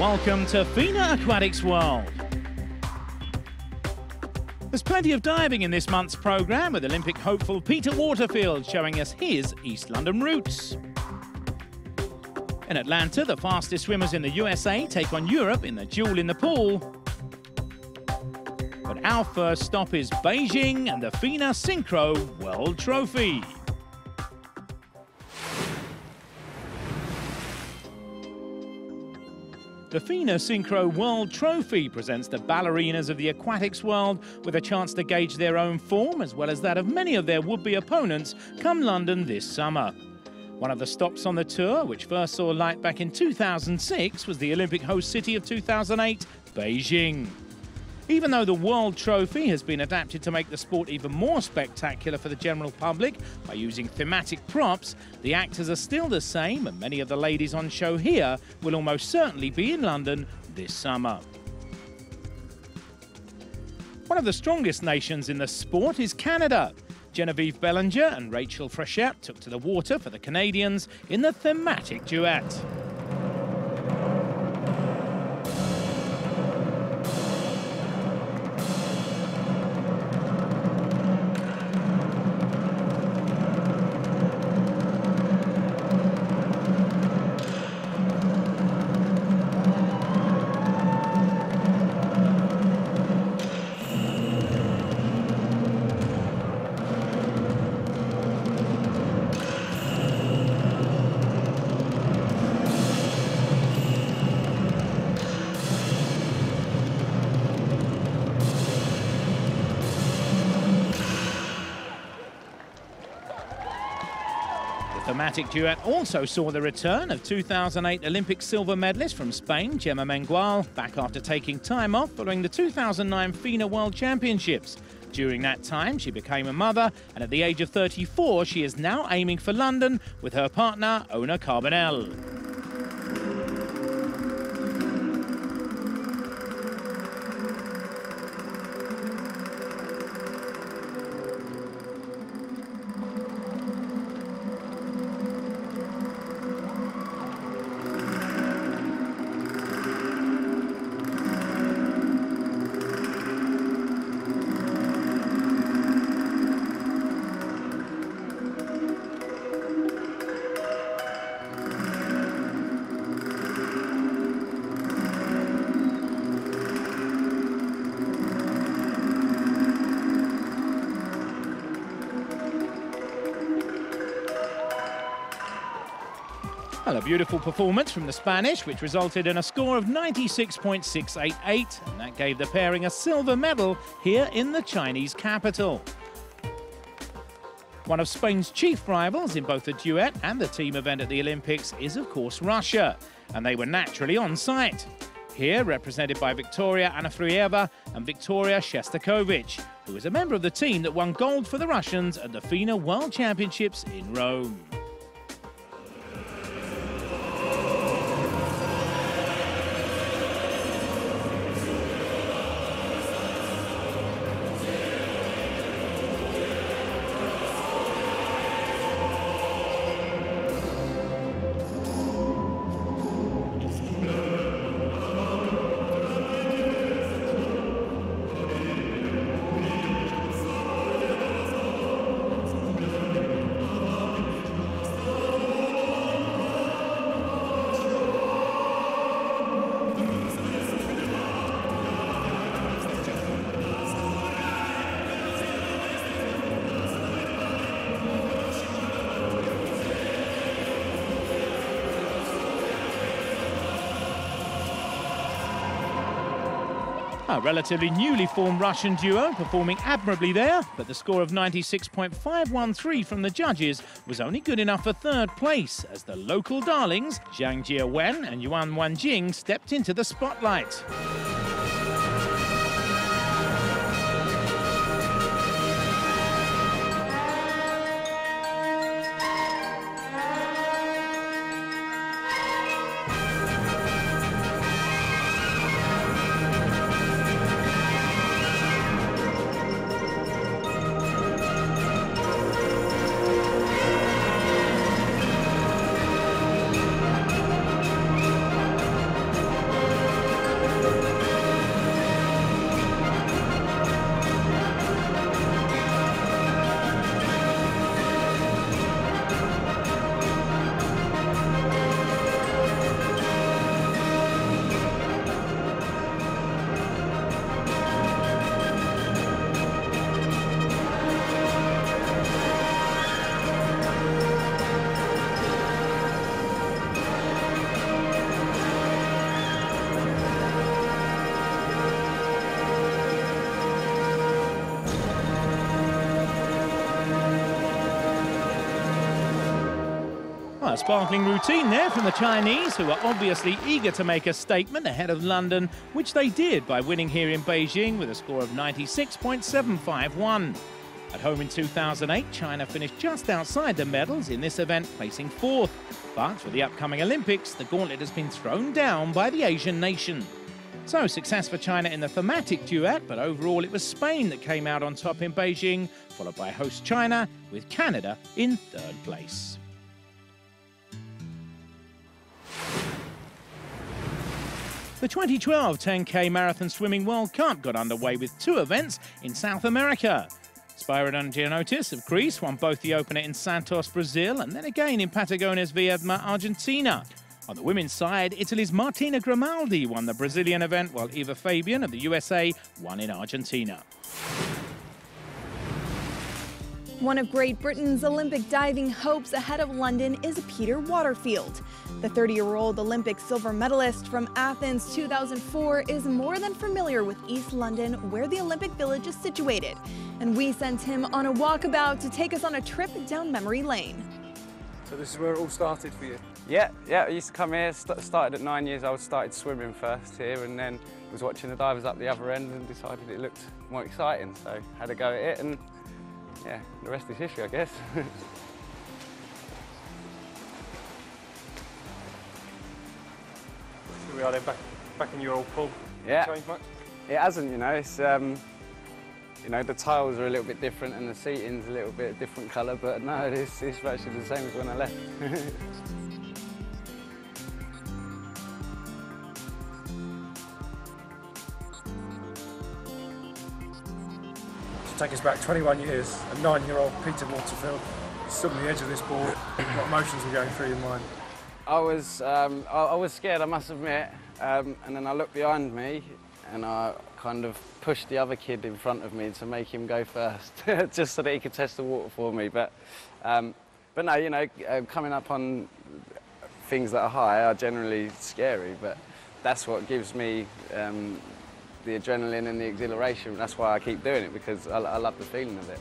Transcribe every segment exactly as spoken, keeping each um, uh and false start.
Welcome to FINA Aquatics World. There's plenty of diving in this month's programme, with Olympic hopeful Peter Waterfield showing us his East London roots. In Atlanta, the fastest swimmers in the U S A take on Europe in the Duel in the Pool. But our first stop is Beijing and the FINA Synchro World Trophy. The FINA Synchro World Trophy presents the ballerinas of the aquatics world with a chance to gauge their own form as well as that of many of their would-be opponents come London this summer. One of the stops on the tour, which first saw light back in two thousand six, was the Olympic host city of two thousand eight, Beijing. Even though the World Trophy has been adapted to make the sport even more spectacular for the general public by using thematic props, the actors are still the same, and many of the ladies on show here will almost certainly be in London this summer. One of the strongest nations in the sport is Canada. Genevieve Bellinger and Rachel Frechette took to the water for the Canadians in the thematic duet. The thematic duet also saw the return of two thousand eight Olympic silver medalist from Spain, Gemma Mengual, back after taking time off following the two thousand nine FINA World Championships. During that time, she became a mother, and at the age of thirty-four, she is now aiming for London with her partner, Ona Carbonell. Well, a beautiful performance from the Spanish, which resulted in a score of ninety-six point six eight eight, and that gave the pairing a silver medal here in the Chinese capital. One of Spain's chief rivals in both the duet and the team event at the Olympics is, of course, Russia, and they were naturally on site. Here, represented by Victoria Anafrieva and Victoria Shestakovich, who is a member of the team that won gold for the Russians at the FINA World Championships in Rome. A relatively newly formed Russian duo performing admirably there, but the score of ninety-six point five one three from the judges was only good enough for third place as the local darlings Zhang Jiewen and Yuan Wanjing stepped into the spotlight. Well, a sparkling routine there from the Chinese, who are obviously eager to make a statement ahead of London, which they did by winning here in Beijing with a score of ninety-six point seven five one. At home in two thousand eight, China finished just outside the medals in this event, placing fourth. But for the upcoming Olympics, the gauntlet has been thrown down by the Asian nation. So, success for China in the thematic duet, but overall it was Spain that came out on top in Beijing, followed by host China, with Canada in third place. The twenty twelve ten K Marathon Swimming World Cup got underway with two events in South America. Spyridon Giannotis of Greece won both the opener in Santos, Brazil, and then again in Patagonia's Viedma, Argentina. On the women's side, Italy's Martina Grimaldi won the Brazilian event, while Eva Fabian of the U S A won in Argentina. One of Great Britain's Olympic diving hopes ahead of London is Peter Waterfield. The thirty-year-old Olympic silver medalist from Athens two thousand four is more than familiar with East London, where the Olympic Village is situated. And we sent him on a walkabout to take us on a trip down memory lane. So this is where it all started for you? Yeah, yeah, I used to come here, st started at nine years old, started swimming first here, and then was watching the divers up the other end and decided it looked more exciting, so had a go at it, and yeah, the rest is history, I guess. Here we are then, back, back in your old pool. Yeah. Changed much? It hasn't, you know, it's, um, you know, the tiles are a little bit different and the seating's a little bit different colour, but no, it's, it's actually the same as when I left. Take us back twenty-one years, a nine-year-old Peter Waterfield stood on the edge of this board. What emotions were going through your mind? I was, um, I, I was scared, I must admit, um, and then I looked behind me and I kind of pushed the other kid in front of me to make him go first, just so that he could test the water for me. But, um, but no, you know, uh, coming up on things that are high are generally scary, but that's what gives me um, the adrenaline and the exhilaration. That's why I keep doing it, because I, I love the feeling of it.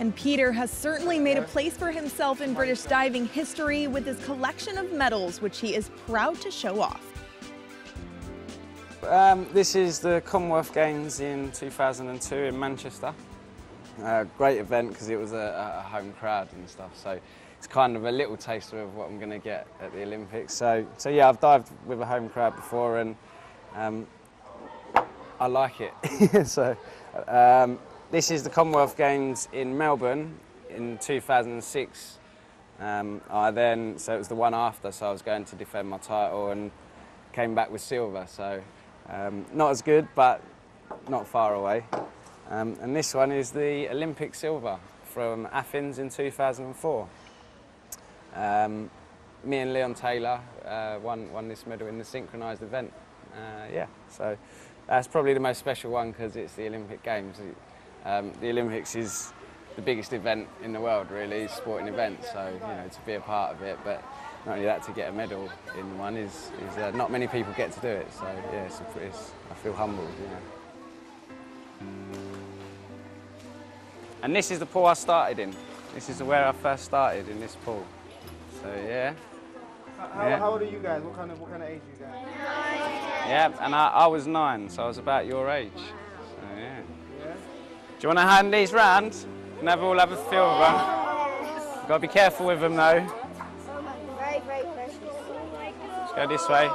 And Peter has certainly made a place for himself in British diving history with his collection of medals, which he is proud to show off. Um, this is the Commonwealth Games in two thousand two in Manchester. Uh, great event because it was a, a home crowd and stuff, so it's kind of a little taster of what I'm going to get at the Olympics. So, so yeah, I've dived with a home crowd before, and um, I like it. So, um, this is the Commonwealth Games in Melbourne in two thousand six. Um, I then, so it was the one after, so I was going to defend my title and came back with silver. So um, not as good, but not far away. Um, and this one is the Olympic silver from Athens in two thousand four. Um, me and Leon Taylor uh, won, won this medal in the synchronised event. Uh, yeah, so. That's probably the most special one because it's the Olympic Games. Um, the Olympics is the biggest event in the world, really, sporting event. So, you know, to be a part of it, but not only that, to get a medal in one is, is uh, not many people get to do it. So, yeah, it's, it's, I feel humbled, you know. And this is the pool I started in. This is where I first started, in this pool. So, yeah. How, yeah. How old are you guys? What kind of, what kind of age are you guys? Yeah, and I, I was nine, so I was about your age. So, yeah. Yeah. Do you want to hand these round? And have all have a feel of them. Got to be careful with them, though. Very, very precious. Let's go this way.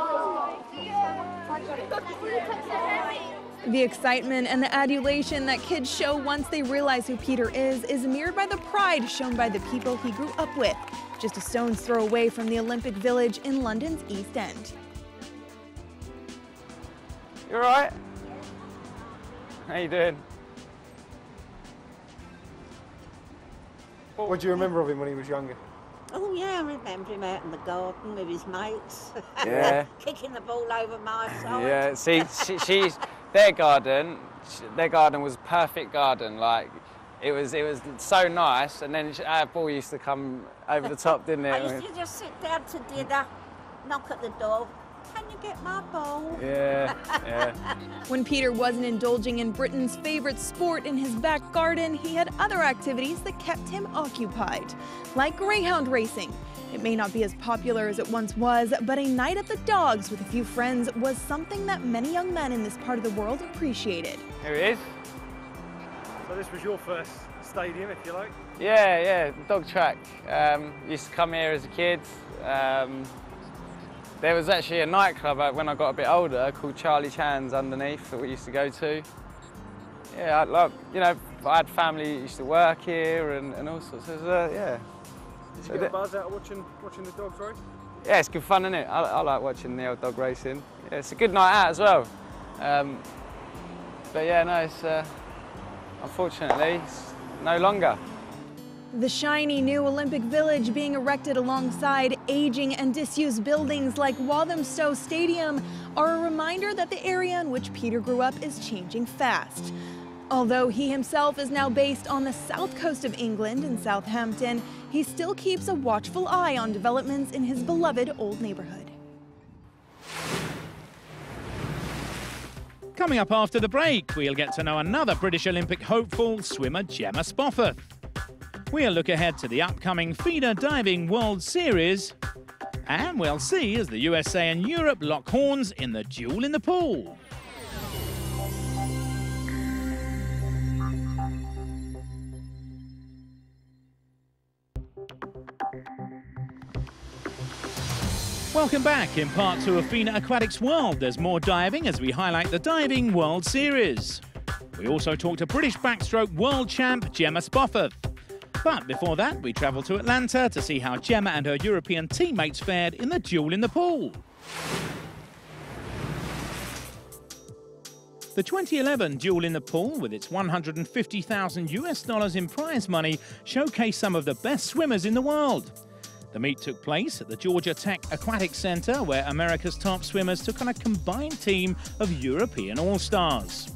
The excitement and the adulation that kids show once they realize who Peter is is mirrored by the pride shown by the people he grew up with, just a stone's throw away from the Olympic Village in London's East End. You all right? How you doing? What do you remember of him when he was younger? Oh yeah, I remember him out in the garden with his mates. Yeah. Kicking the ball over my side. Yeah, see, she, she's... Their garden, their garden was perfect garden. Like it was, it was so nice. And then our ball used to come over the top, didn't it? I used to just sit down to dinner, knock at the door. Can you get my ball? Yeah, yeah. When Peter wasn't indulging in Britain's favorite sport in his back garden, he had other activities that kept him occupied, like greyhound racing. It may not be as popular as it once was, but a night at the dogs with a few friends was something that many young men in this part of the world appreciated. Here it is. So this was your first stadium, if you like? Yeah, yeah, the dog track. Um, used to come here as a kid. Um, there was actually a nightclub when I got a bit older called Charlie Chan's underneath that we used to go to. Yeah, I, like, you know, I had family that used to work here and, and all sorts of, uh, yeah. Did you get a buzz out of watching, watching the dogs race? Yeah, it's good fun, isn't it? I, I like watching the old dog racing. Yeah, it's a good night out as well. Um, but yeah, no, it's, uh, unfortunately, it's no longer. The shiny new Olympic Village being erected alongside aging and disused buildings like Walthamstow Stadium are a reminder that the area in which Peter grew up is changing fast. Although he himself is now based on the south coast of England in Southampton, he still keeps a watchful eye on developments in his beloved old neighborhood. Coming up after the break, we'll get to know another British Olympic hopeful, swimmer Gemma Spofforth. We'll look ahead to the upcoming FINA Diving World Series, and we'll see as the U S A and Europe lock horns in the Duel in the Pool. Welcome back. In part two of FINA Aquatics World, there's more diving as we highlight the Diving World Series. We also talk to British backstroke world champ Gemma Spofforth. But before that, we travel to Atlanta to see how Gemma and her European teammates fared in the Duel in the Pool. The twenty eleven Duel in the Pool, with its one hundred fifty thousand US dollars in prize money, showcased some of the best swimmers in the world. The meet took place at the Georgia Tech Aquatic Center, where America's top swimmers took on a combined team of European all-stars.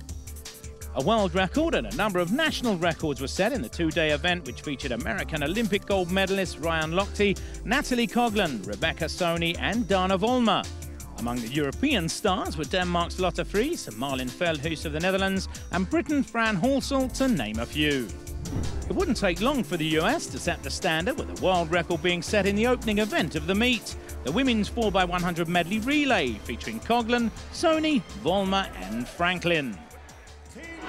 A world record and a number of national records were set in the two-day event, which featured American Olympic gold medalist Ryan Lochte, Natalie Coughlin, Rebecca Soni and Dana Vollmer. Among the European stars were Denmark's Lotte Friis, Marleen Veldhuis of the Netherlands and Britain's Fran Halsall, to name a few. It wouldn't take long for the U S to set the standard, with a world record being set in the opening event of the meet, the women's four by one hundred medley relay, featuring Coughlin, Soni, Vollmer and Franklin.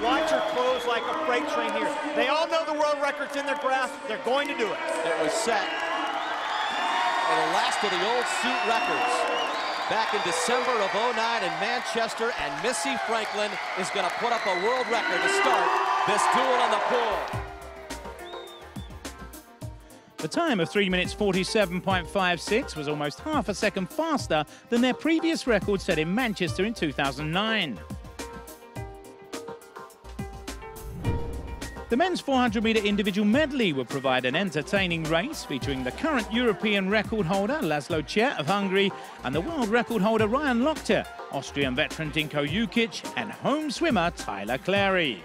Watch her close like a freight train here. They all know the world record's in their grasp. They're going to do it. It was set for the last of the old suit records. Back in December of oh nine in Manchester, and Missy Franklin is going to put up a world record to start this Duel in the Pool. The time of three minutes forty-seven point five six was almost half a second faster than their previous record set in Manchester in two thousand nine. The men's four hundred metre individual medley will provide an entertaining race, featuring the current European record holder Laszlo Cseh of Hungary and the world record holder Ryan Lochte, Austrian veteran Dinko Jukic and home swimmer Tyler Clary.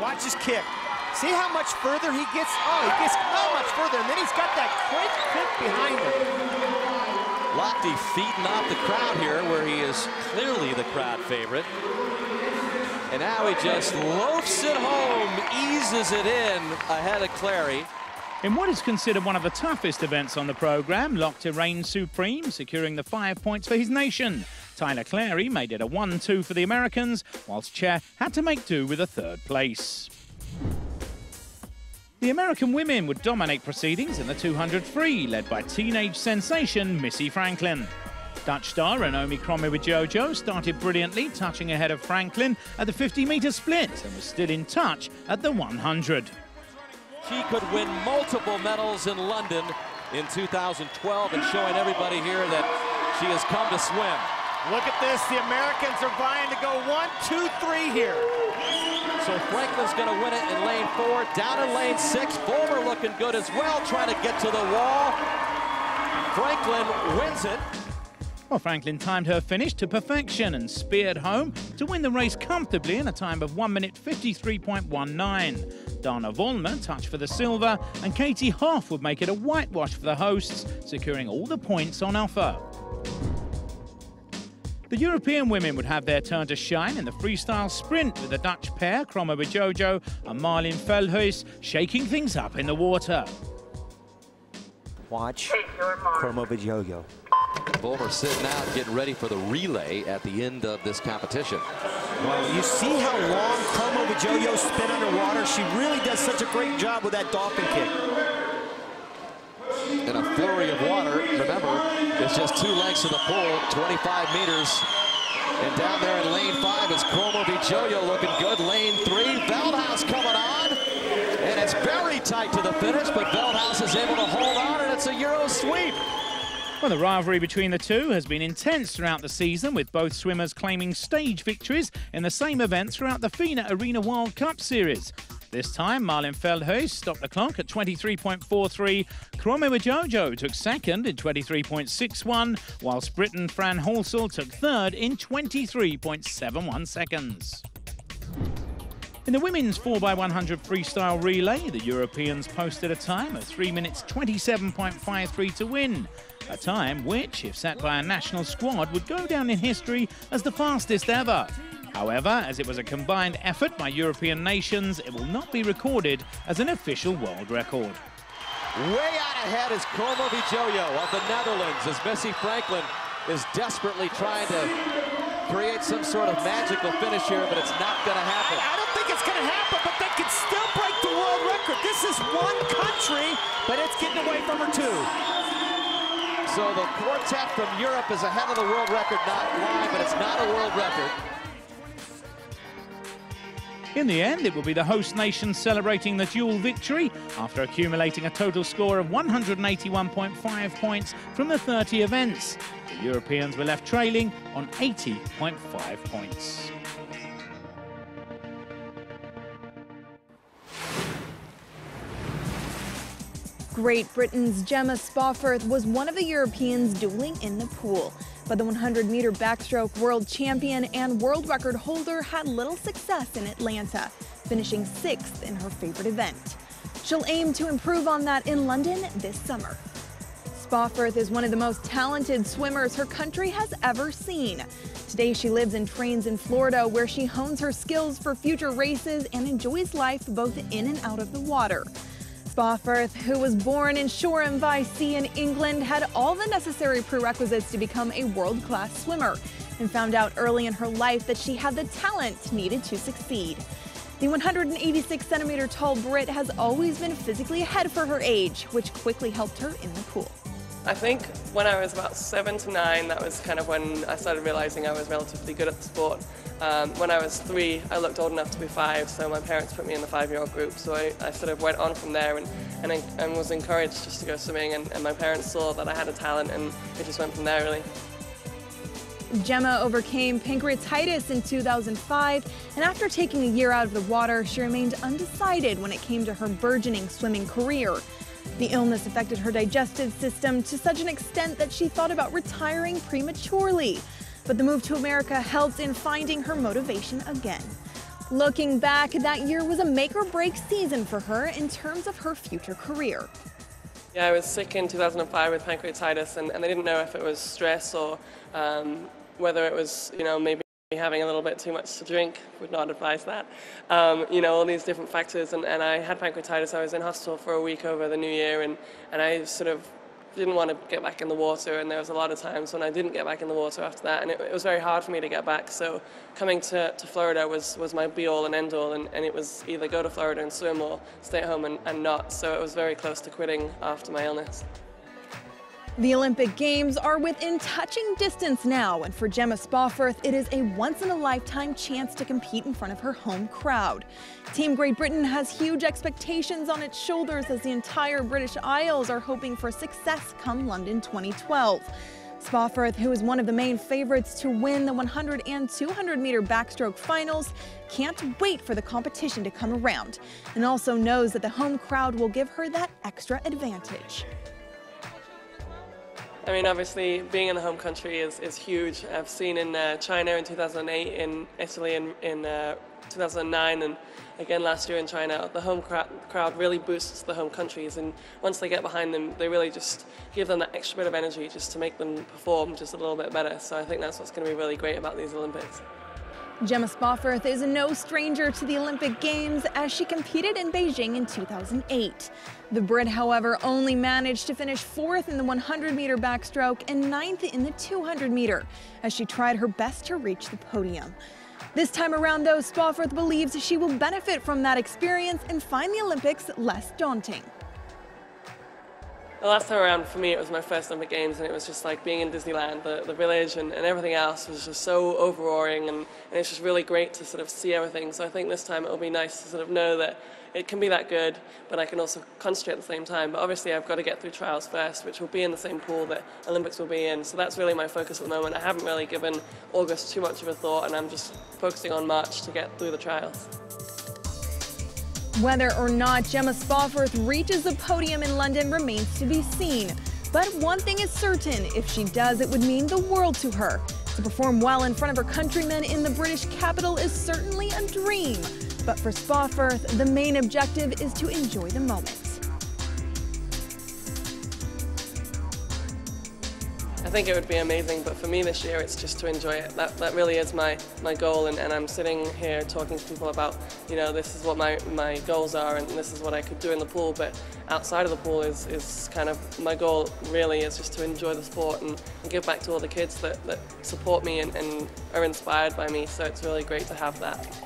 Watch his kick. See how much further he gets? Oh, he gets so much further, and then he's got that quick kick behind him. Lochte feeding off the crowd here, where he is clearly the crowd favorite. And now he just loafs it home, eases it in ahead of Clary. In what is considered one of the toughest events on the programme, Lochte reigns supreme, securing the five points for his nation. Tyler Clary made it a one two for the Americans, whilst Cseh had to make do with a third place. The American women would dominate proceedings in the two hundred free, led by teenage sensation Missy Franklin. Dutch star Ranomi Kromowidjojo started brilliantly, touching ahead of Franklin at the fifty metre split, and was still in touch at the one hundred. She could win multiple medals in London in two thousand twelve, and showing everybody here that she has come to swim. Look at this, the Americans are vying to go one, two, three here. So Franklin's going to win it in lane four, down in lane six. Vollmer looking good as well, trying to get to the wall. Franklin wins it. Well, Franklin timed her finish to perfection and speared home to win the race comfortably in a time of one minute fifty-three point one nine. Dana Vollmer touched for the silver, and Katie Hoff would make it a whitewash for the hosts, securing all the points on offer. The European women would have their turn to shine in the freestyle sprint with the Dutch pair, Kromowidjojo and Marleen Veldhuis, shaking things up in the water. Watch Kromowidjojo. Vollmer sitting out, getting ready for the relay at the end of this competition. Well, you see how long Kromowidjojo spent underwater. She really does such a great job with that dolphin kick. In a flurry of water, remember, it's just two lengths of the pool, twenty-five meters. And down there in lane five is Kromowidjojo looking good. Lane three, Veldhuis coming on. And it's very tight to the finish, but Veldhuis is able to hold on, and it's a Euro sweep. Well, the rivalry between the two has been intense throughout the season, with both swimmers claiming stage victories in the same events throughout the FINA Arena World Cup Series. This time, Marleen Veldhuis stopped the clock at twenty-three point four three. Kromowidjojo took second in twenty-three point six one, whilst Britain Fran Halsall took third in twenty-three point seven one seconds. In the women's four by one hundred freestyle relay, the Europeans posted a time of three minutes twenty-seven point five three to win. A time which, if set by a national squad, would go down in history as the fastest ever. However, as it was a combined effort by European nations, it will not be recorded as an official world record. Way out ahead is Kromowidjojo of the Netherlands, as Missy Franklin is desperately trying to create some sort of magical finish here, but it's not going to happen. I, I don't think it's going to happen, but they can still break the world record. This is one country, but it's getting away from her too. So the quartet from Europe is ahead of the world record, not wide, but it's not a world record. In the end, it will be the host nation celebrating the dual victory after accumulating a total score of one hundred eighty-one point five points from the thirty events. The Europeans were left trailing on eighty point five points. Great Britain's Gemma Spofforth was one of the Europeans dueling in the pool, but the one hundred meter backstroke world champion and world record holder had little success in Atlanta, finishing sixth in her favorite event. She'll aim to improve on that in London this summer. Spofforth is one of the most talented swimmers her country has ever seen. Today she lives and trains in Florida, where she hones her skills for future races and enjoys life both in and out of the water. Spofforth, who was born in Shoreham-by-Sea in England, had all the necessary prerequisites to become a world-class swimmer and found out early in her life that she had the talent needed to succeed. The one hundred eighty-six centimeter tall Brit has always been physically ahead for her age, which quickly helped her in the pool. I think when I was about seven to nine, that was kind of when I started realizing I was relatively good at the sport. Um, when I was three, I looked old enough to be five, so my parents put me in the five-year-old group, so I, I sort of went on from there and, and, and was encouraged just to go swimming, and, and my parents saw that I had a talent, and it just went from there, really. Gemma overcame pancreatitis in two thousand five, and after taking a year out of the water, she remained undecided when it came to her burgeoning swimming career. The illness affected her digestive system to such an extent that she thought about retiring prematurely. But the move to America helped in finding her motivation again. Looking back, that year was a make-or-break season for her in terms of her future career. Yeah, I was sick in two thousand five with pancreatitis, and, and I didn't know if it was stress or um, whether it was, you know, maybe having a little bit too much to drink. Would not advise that. Um, you know, all these different factors, and, and I had pancreatitis. I was in hospital for a week over the New Year, and, and I sort of didn't want to get back in the water, and there was a lot of times when I didn't get back in the water after that, and it, it was very hard for me to get back. So coming to, to Florida was, was my be-all and end-all, and, and it was either go to Florida and swim or stay at home and, and not, so it was very close to quitting after my illness. The Olympic Games are within touching distance now, and for Gemma Spofforth, it is a once-in-a-lifetime chance to compete in front of her home crowd. Team Great Britain has huge expectations on its shoulders, as the entire British Isles are hoping for success come London twenty twelve. Spofforth, who is one of the main favorites to win the one hundred and two hundred meter backstroke finals, can't wait for the competition to come around, and also knows that the home crowd will give her that extra advantage. I mean, obviously, being in the home country is, is huge. I've seen in uh, China in two thousand eight, in Italy in, in uh, two thousand nine, and again last year in China, the home crowd, crowd really boosts the home countries. And once they get behind them, they really just give them that extra bit of energy just to make them perform just a little bit better. So I think that's what's going to be really great about these Olympics. Gemma Spofforth is no stranger to the Olympic Games as she competed in Beijing in two thousand eight. The Brit, however, only managed to finish fourth in the one hundred meter backstroke and ninth in the two hundred meter as she tried her best to reach the podium. This time around, though, Spofforth believes she will benefit from that experience and find the Olympics less daunting. The last time around, for me, it was my first Olympic Games, and it was just like being in Disneyland. The, the village and, and everything else was just so overawing, and, and it's just really great to sort of see everything. So I think this time it will be nice to sort of know that it can be that good, but I can also concentrate at the same time. But obviously I've got to get through trials first, which will be in the same pool that Olympics will be in. So that's really my focus at the moment. I haven't really given August too much of a thought, and I'm just focusing on March to get through the trials. Whether or not Gemma Spofforth reaches the podium in London remains to be seen. But one thing is certain, if she does, it would mean the world to her. To perform well in front of her countrymen in the British capital is certainly a dream. But for Spofforth, the main objective is to enjoy the moment. I think it would be amazing, but for me this year it's just to enjoy it. That, that really is my, my goal, and, and I'm sitting here talking to people about, you know, this is what my, my goals are and this is what I could do in the pool, but outside of the pool is, is kind of my goal really is just to enjoy the sport and, and give back to all the kids that, that support me and, and are inspired by me, so it's really great to have that.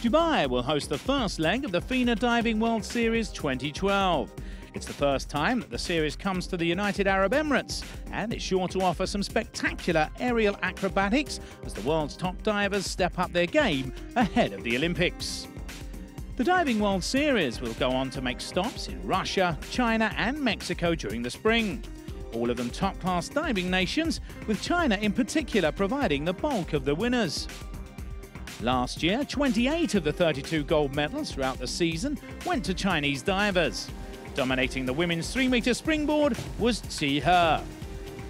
Dubai will host the first leg of the FINA Diving World Series twenty twelve. It's the first time that the series comes to the United Arab Emirates, and it's sure to offer some spectacular aerial acrobatics as the world's top divers step up their game ahead of the Olympics. The Diving World Series will go on to make stops in Russia, China and Mexico during the spring. All of them top-class diving nations, with China in particular providing the bulk of the winners. Last year, twenty-eight of the thirty-two gold medals throughout the season went to Chinese divers. Dominating the women's three meter springboard was Qiu Bo.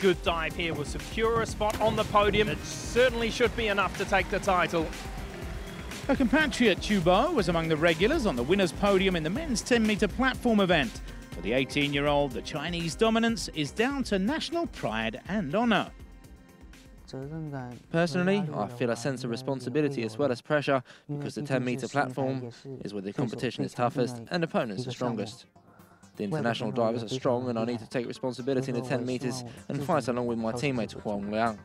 Good dive here will secure a spot on the podium. It certainly should be enough to take the title. Her compatriot Qiu Bo was among the regulars on the winner's podium in the men's ten meter platform event. For the eighteen year old, the Chinese dominance is down to national pride and honour. Personally, I feel a sense of responsibility as well as pressure because the ten meter platform is where the competition is toughest and opponents are strongest. The international divers are strong and I need to take responsibility in the ten meters and fight along with my teammate Huang Liang.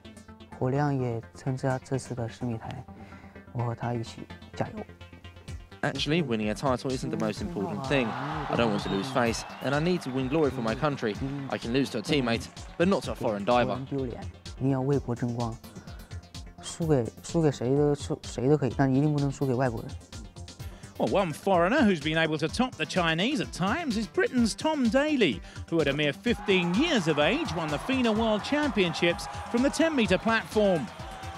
Actually, winning a title isn't the most important thing. I don't want to lose face and I need to win glory for my country. I can lose to a teammate, but not to a foreign diver. Well, one foreigner who's been able to top the Chinese at times is Britain's Tom Daley, who at a mere fifteen years of age won the FINA World Championships from the ten meter platform.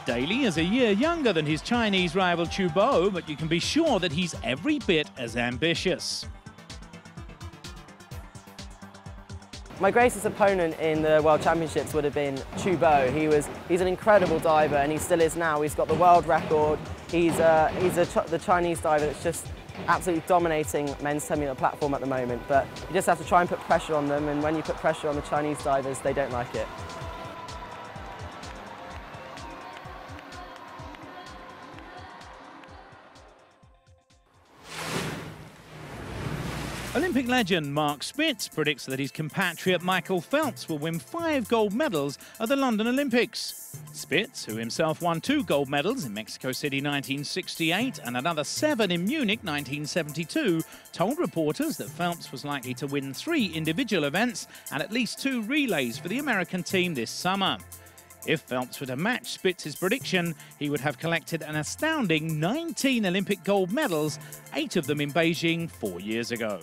Daley is a year younger than his Chinese rival Qiu Bo, but you can be sure that he's every bit as ambitious. My greatest opponent in the World Championships would have been Qiu Bo. He was, he's an incredible diver and he still is now. He's got the world record. He's, uh, he's a, the Chinese diver that's just absolutely dominating men's ten meter platform at the moment. But you just have to try and put pressure on them, and when you put pressure on the Chinese divers, they don't like it. Olympic legend Mark Spitz predicts that his compatriot Michael Phelps will win five gold medals at the London Olympics. Spitz, who himself won two gold medals in Mexico City nineteen sixty-eight and another seven in Munich nineteen seventy-two, told reporters that Phelps was likely to win three individual events and at least two relays for the American team this summer. If Phelps were to match Spitz's prediction, he would have collected an astounding nineteen Olympic gold medals, eight of them in Beijing four years ago.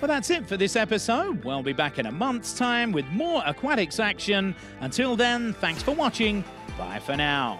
Well, that's it for this episode. We'll be back in a month's time with more aquatics action. Until then, thanks for watching. Bye for now.